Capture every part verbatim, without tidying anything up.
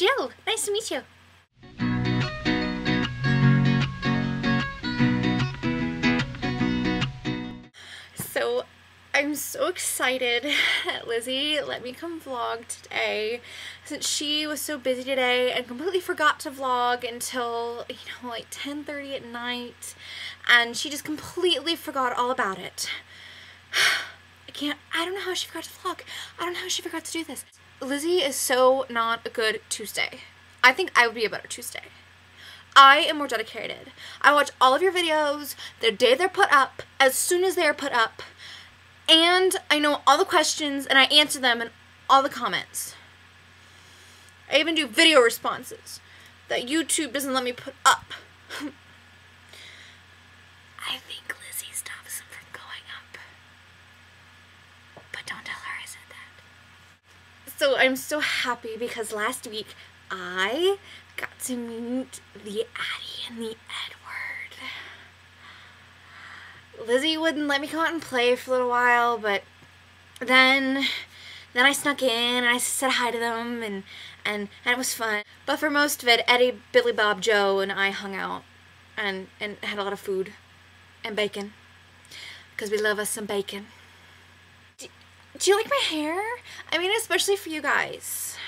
Jill. Nice to meet you. So I'm so excited that Lizzie let me come vlog today, since she was so busy today and completely forgot to vlog until, you know, like ten thirty at night, and she just completely forgot all about it. I can't, I don't know how she forgot to vlog. I don't know how she forgot to do this. Lizzie is so not a good Tuesday. I think I would be a better Tuesday. I am more dedicated. I watch all of your videos the day they're put up, as soon as they are put up, and I know all the questions and I answer them and all the comments. I even do video responses that YouTube doesn't let me put up. I think Lizzie stops them from going up, but don't tell her I said that. So I'm so happy because last week I got to meet the Addie and the Edward. Lizzie wouldn't let me come out and play for a little while, but then then I snuck in and I said hi to them, and, and, and it was fun. But for most of it, Eddie, Billy Bob, Joe, and I hung out and, and had a lot of food and bacon, because we love us some bacon. Do, do you like my hair? I mean, especially for you guys,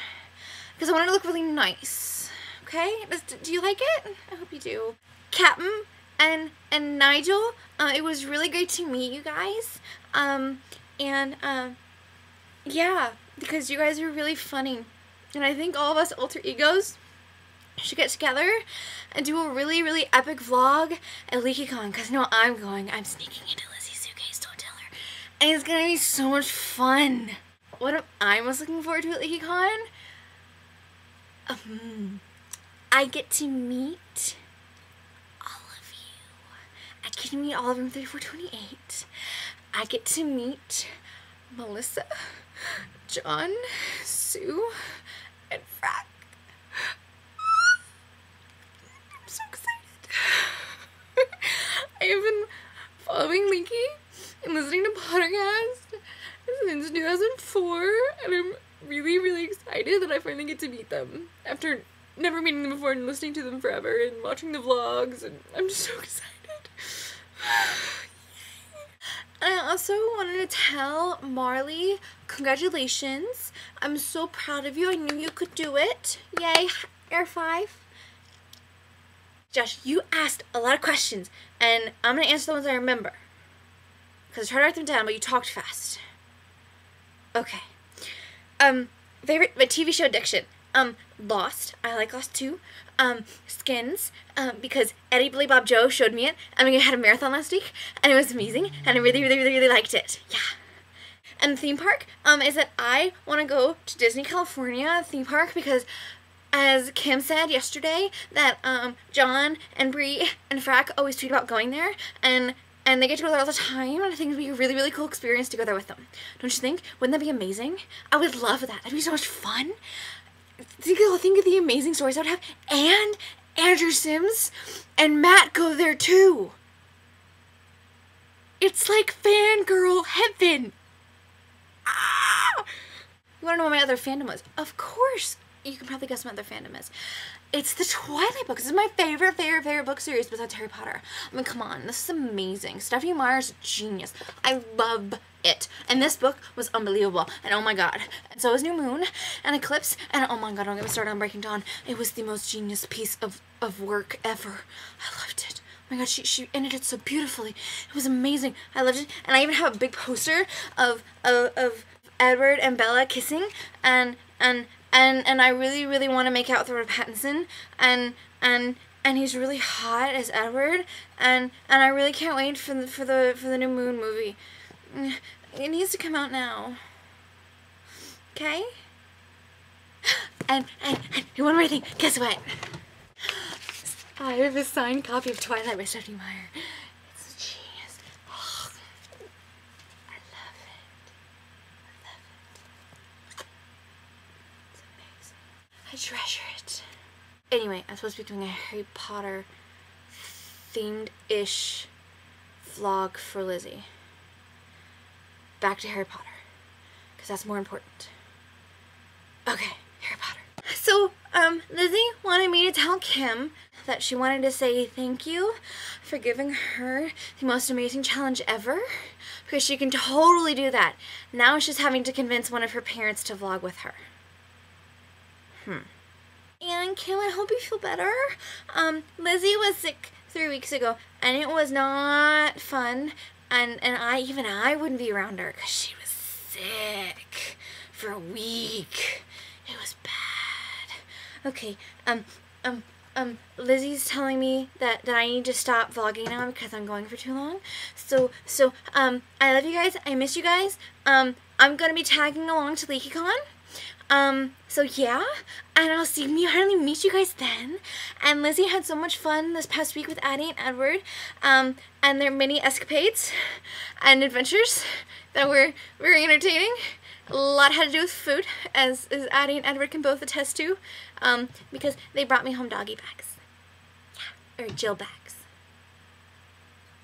because I wanted to look really nice. Okay, do you like it? I hope you do. Captain and and Nigel, uh, it was really great to meet you guys. Um, and uh, yeah, because you guys are really funny, and I think all of us alter egos should get together and do a really really epic vlog at LeakyCon. Because you know I'm going. I'm sneaking into Lizzie's suitcase. Don't tell her. And it's gonna be so much fun. What am I most looking forward to at LeakyCon? Um. I get to meet all of you. I get to meet all of them thirty-four twenty-eight. I get to meet Melissa, John, Sue, and Frank. I'm so excited. I have been following Leaky and listening to Pottercast since two thousand four, and I'm really, really excited that I finally get to meet them after never meeting them before and listening to them forever and watching the vlogs, and I'm just so excited. I also wanted to tell Marley, congratulations. I'm so proud of you. I knew you could do it. Yay, Air five. Josh, you asked a lot of questions, and I'm gonna answer the ones I remember, because I tried to write them down, but you talked fast. Okay. Um, favorite, my T V show addiction. Um, Lost. I like Lost too. Um, Skins, um, because Eddie, Billy, Bob, Joe showed me it. I mean, I had a marathon last week, and it was amazing, and I really, really, really, really liked it. Yeah. And the theme park, um, is that I want to go to Disney California theme park, because as Kim said yesterday, that, um, John and Bree and Frack always tweet about going there, and, and they get to go there all the time, and I think it would be a really, really cool experience to go there with them. Don't you think? Wouldn't that be amazing? I would love that. That'd be so much fun. Think of, think of the amazing stories I would have, and Andrew Sims and Matt go there too. It's like fangirl heaven. Ah! You want to know what my other fandom was? Of course, you can probably guess what my other fandom is. It's the Twilight books. This is my favorite, favorite, favorite book series besides Harry Potter. I mean, come on, this is amazing. Stephanie Meyer's a genius. I love it. And this book was unbelievable. And oh my god. And so was New Moon and Eclipse. And oh my god, don't get me started on Breaking Dawn. It was the most genius piece of, of work ever. I loved it. Oh my god, she, she ended it so beautifully. It was amazing. I loved it. And I even have a big poster of of, of Edward and Bella kissing, and and And and I really, really want to make out with Robert Pattinson, and and and he's really hot as Edward, and and I really can't wait for the for the for the New Moon movie. It needs to come out now. Okay. And and, and one more thing. Guess what? I have a signed copy of Twilight by Stephanie Meyer. It's genius. Oh, I love it. I love it. I treasure it. Anyway, I'm supposed to be doing a Harry Potter themed-ish vlog for Lizzie. Back to Harry Potter, because that's more important. Okay, Harry Potter. So Um, Lizzie wanted me to tell Kim that she wanted to say thank you for giving her the most amazing challenge ever, because she can totally do that. Now she's having to convince one of her parents to vlog with her. Hmm. And Kim, I hope you feel better. Um, Lizzie was sick three weeks ago, and it was not fun, and, and I, even I wouldn't be around her, because she was sick for a week. It was bad. Okay, um, um, um, Lizzie's telling me that, that I need to stop vlogging now because I'm going for too long. So, so, um, I love you guys. I miss you guys. Um, I'm gonna be tagging along to LeakyCon. Um, so yeah, and I'll see me, hardly meet you guys then. And Lizzie had so much fun this past week with Addie and Edward, um, and their many escapades and adventures that were very entertaining. A lot had to do with food, as, as Addie and Edward can both attest to, um, because they brought me home doggy bags. Yeah, or Jill bags.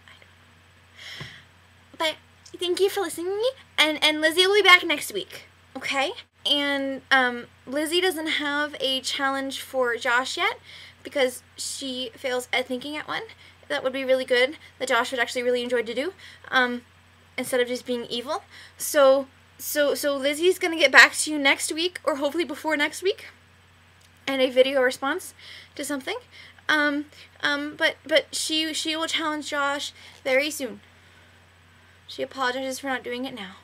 I don't know. But thank you for listening to me, and, and Lizzie will be back next week, okay? And um, Lizzie doesn't have a challenge for Josh yet because she fails at thinking at one. That would be really good. That Josh would actually really enjoy to do um, instead of just being evil. So, so, so Lizzie's gonna get back to you next week, or hopefully before next week, and a video response to something. Um, um, but but she she will challenge Josh very soon. She apologizes for not doing it now.